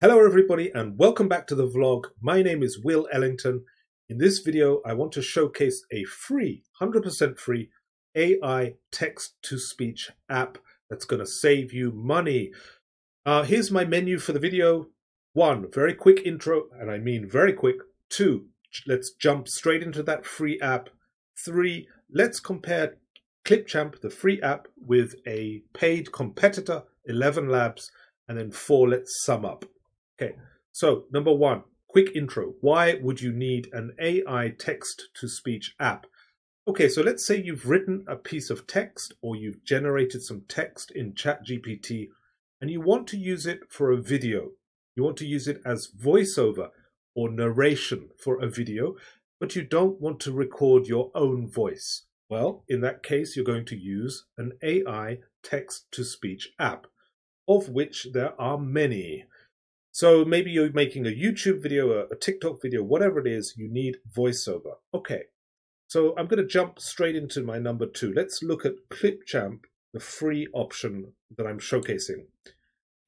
Hello everybody and welcome back to the vlog. My name is Will Ellington. In this video I want to showcase a free, 100% free AI text-to-speech app that's going to save you money. Here's my menu for the video. 1, very quick intro, and I mean very quick. 2, let's jump straight into that free app. 3, let's compare Clipchamp, the free app, with a paid competitor, ElevenLabs. And then 4, let's sum up. Okay, so number 1, quick intro. Why would you need an AI text-to-speech app? Okay, so let's say you've written a piece of text or you've generated some text in ChatGPT and you want to use it for a video. You want to use it as voiceover or narration for a video, but you don't want to record your own voice. Well, in that case, you're going to use an AI text-to-speech app, of which there are many. So maybe you're making a YouTube video, a TikTok video, whatever it is, you need voiceover. Okay, so I'm going to jump straight into my number 2. Let's look at Clipchamp, the free option that I'm showcasing.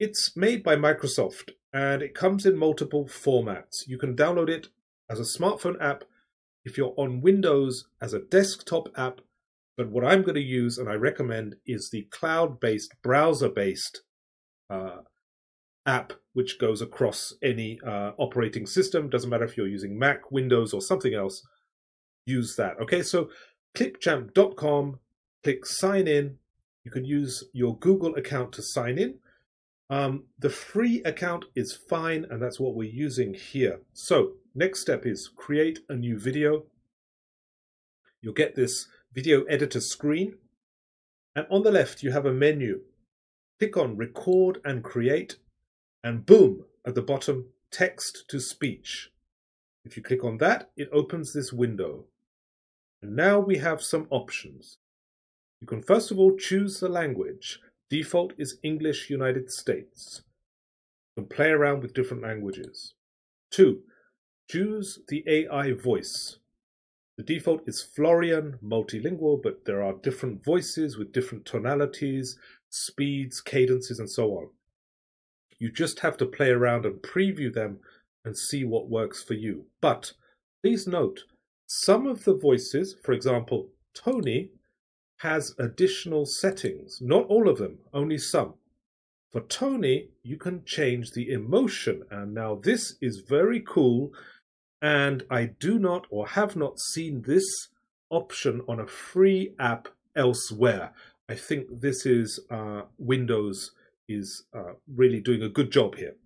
It's made by Microsoft, and it comes in multiple formats. You can download it as a smartphone app, if you're on Windows, as a desktop app. But what I'm going to use, and I recommend, is the cloud-based, browser-based app, which goes across any operating system. Doesn't matter if you're using Mac, Windows, or something else, use that. Okay, so clipchamp.com, click sign in. You can use your Google account to sign in. The free account is fine, and that's what we're using here. So next step is create a new video. You'll get this video editor screen, and on the left you have a menu. Click on record and create, and boom, at the bottom, text to speech. If you click on that, it opens this window. And now we have some options. You can first of all choose the language. Default is English, United States. You can play around with different languages. 2, choose the AI voice. The default is Florian, multilingual, but there are different voices with different tonalities, speeds, cadences, and so on. You just have to play around and preview them and see what works for you. But please note, some of the voices, for example, Tony, has additional settings. Not all of them, only some. For Tony, you can change the emotion. And now this is very cool. And I do not or have not seen this option on a free app elsewhere. I think this is Windows is really doing a good job here.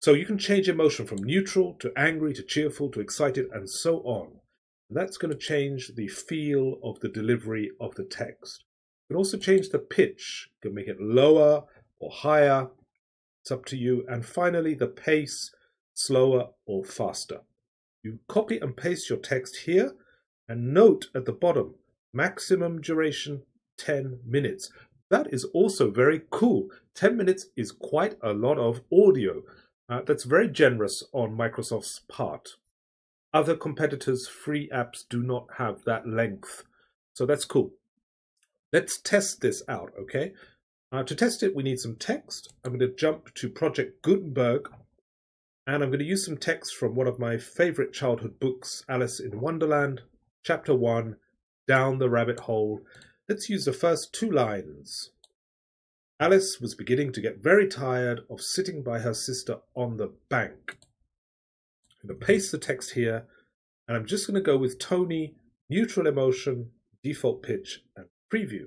So you can change emotion from neutral to angry to cheerful to excited and so on. That's going to change the feel of the delivery of the text. You can also change the pitch. You can make it lower or higher. It's up to you. And finally, the pace, slower or faster. You copy and paste your text here, and note at the bottom, maximum duration 10 minutes. That is also very cool. 10 minutes is quite a lot of audio. That's very generous on Microsoft's part. Other competitors' free apps do not have that length. So that's cool. Let's test this out, okay? To test it, we need some text. I'm going to jump to Project Gutenberg. And I'm going to use some text from one of my favorite childhood books, Alice in Wonderland, Chapter 1, Down the Rabbit Hole. Let's use the first 2 lines. Alice was beginning to get very tired of sitting by her sister on the bank. I'm going to paste the text here, and I'm just going to go with Tony, neutral emotion, default pitch, and preview.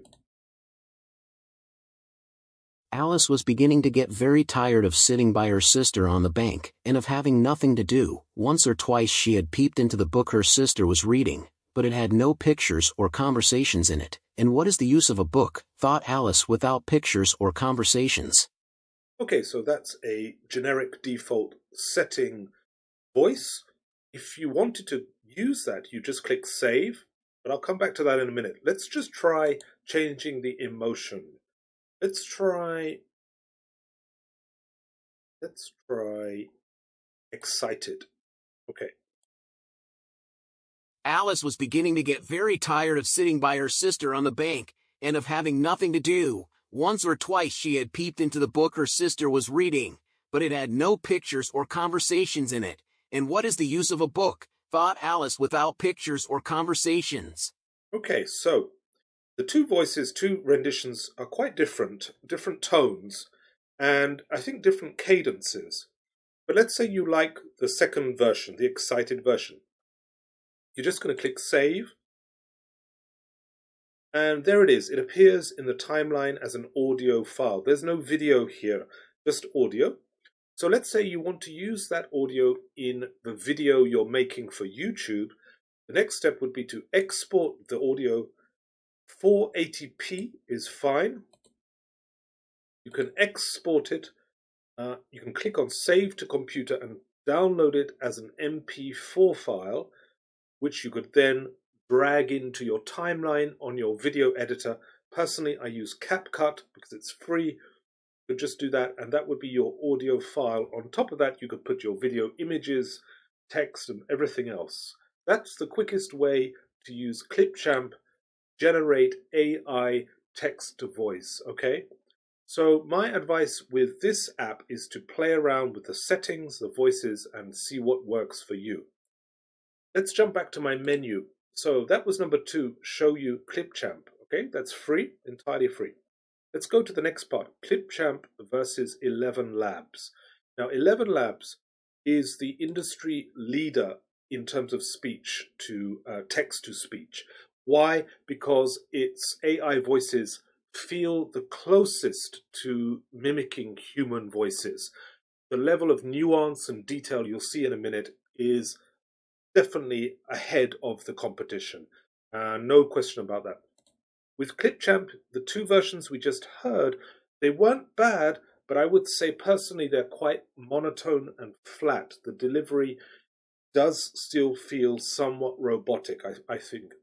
Alice was beginning to get very tired of sitting by her sister on the bank, and of having nothing to do. Once or twice she had peeped into the book her sister was reading, but it had no pictures or conversations in it. And what is the use of a book, thought Alice, without pictures or conversations? Okay, so that's a generic default setting voice. If you wanted to use that, you just click save, but I'll come back to that in a minute. Let's just try changing the emotion. Let's try excited. Okay. Alice was beginning to get very tired of sitting by her sister on the bank, and of having nothing to do. Once or twice she had peeped into the book her sister was reading, but it had no pictures or conversations in it. And what is the use of a book, thought Alice, without pictures or conversations? Okay, so the two voices, two renditions are quite different, different tones, and I think different cadences. But let's say you like the second version, the excited version. You're just going to click Save. And there it is. It appears in the timeline as an audio file. There's no video here, just audio. So let's say you want to use that audio in the video you're making for YouTube. The next step would be to export the audio. 480p is fine. You can export it. You can click on Save to Computer and download it as an MP4 file, which you could then drag into your timeline on your video editor. Personally, I use CapCut because it's free. You could just do that, and that would be your audio file. On top of that, you could put your video images, text, and everything else. That's the quickest way to use Clipchamp, generate AI text-to-voice, okay? So my advice with this app is to play around with the settings, the voices, and see what works for you. Let's jump back to my menu. So that was number two, show you Clipchamp. Okay, that's free, entirely free. Let's go to the next part, Clipchamp versus ElevenLabs. Now, ElevenLabs is the industry leader in terms of speech to text-to-speech. Why? Because its AI voices feel the closest to mimicking human voices. The level of nuance and detail you'll see in a minute is definitely ahead of the competition. No question about that. With Clipchamp, the two versions we just heard, they weren't bad, but I would say personally they're quite monotone and flat. The delivery does still feel somewhat robotic, I think.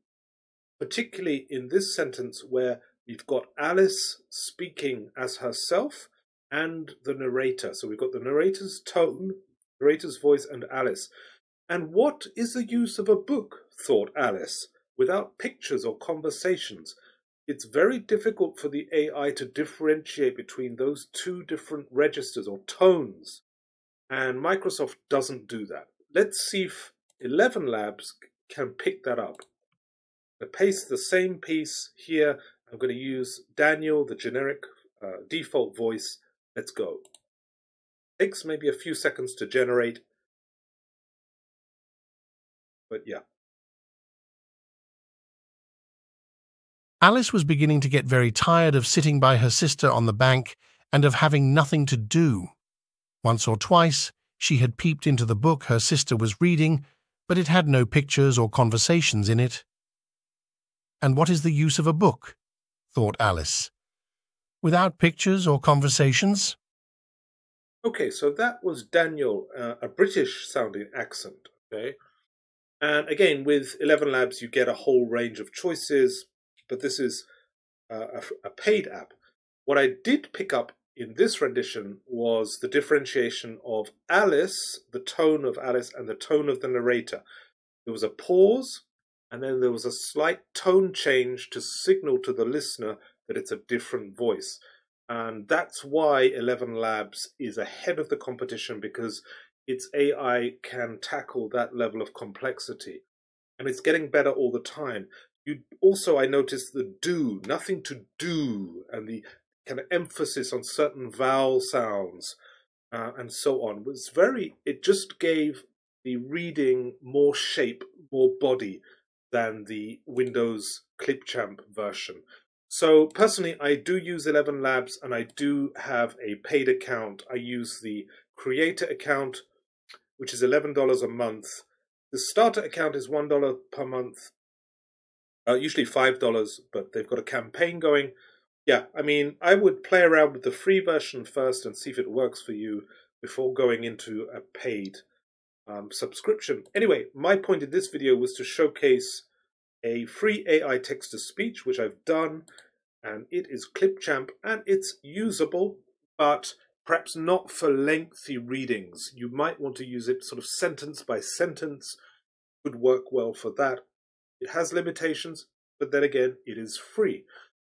Particularly in this sentence where we've got Alice speaking as herself and the narrator. So we've got the narrator's tone, narrator's voice, and Alice. And what is the use of a book, thought Alice, without pictures or conversations? It's very difficult for the AI to differentiate between those two different registers or tones, and Microsoft doesn't do that. Let's see if ElevenLabs can pick that up. I paste the same piece here. I'm going to use Daniel, the generic default voice. Let's go. Takes maybe a few seconds to generate. But yeah. Alice was beginning to get very tired of sitting by her sister on the bank and of having nothing to do. Once or twice, she had peeped into the book her sister was reading, but it had no pictures or conversations in it. And what is the use of a book, thought Alice, without pictures or conversations? Okay, so that was Daniel, a British-sounding accent, okay? And again, with ElevenLabs, you get a whole range of choices, but this is a paid app. What I did pick up in this rendition was the differentiation of Alice, the tone of Alice, and the tone of the narrator. There was a pause, and then there was a slight tone change to signal to the listener that it's a different voice. And that's why ElevenLabs is ahead of the competition, because its AI can tackle that level of complexity. And it's getting better all the time. You also, I noticed the do, nothing to do, and the kind of emphasis on certain vowel sounds and so on. It just gave the reading more shape, more body than the Windows Clipchamp version. So personally, I do use ElevenLabs, and I do have a paid account. I use the creator account, which is $11 a month. The starter account is $1 per month, usually $5, but they've got a campaign going. Yeah, I mean, I would play around with the free version first and see if it works for you before going into a paid subscription. Anyway, my point in this video was to showcase a free AI text-to-speech, which I've done, and it is Clipchamp, and it's usable, but perhaps not for lengthy readings. You might want to use it sort of sentence by sentence. It would work well for that. It has limitations, but then again, it is free.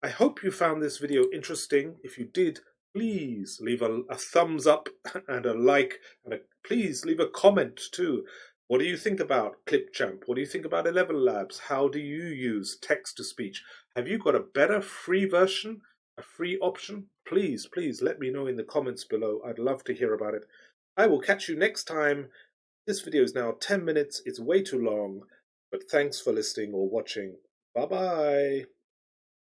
I hope you found this video interesting. If you did, please leave a thumbs up and a like, and please leave a comment too. What do you think about Clipchamp? What do you think about ElevenLabs? How do you use text-to-speech? Have you got a better free version, a free option? Please, please let me know in the comments below. I'd love to hear about it. I will catch you next time. This video is now 10 minutes. It's way too long, but thanks for listening or watching. Bye-bye.